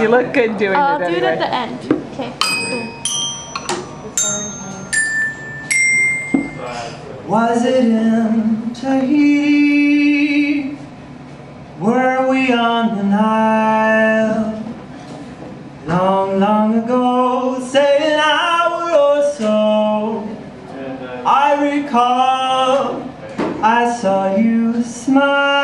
You look good doing it anyway. I'll do it at the end. Okay. Cool. Was it in Tahiti? Were we on the Nile? Long, long ago, say an hour or so, I recall I saw you smile.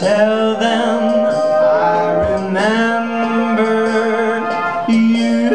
Tell them I remember you.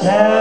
Yeah.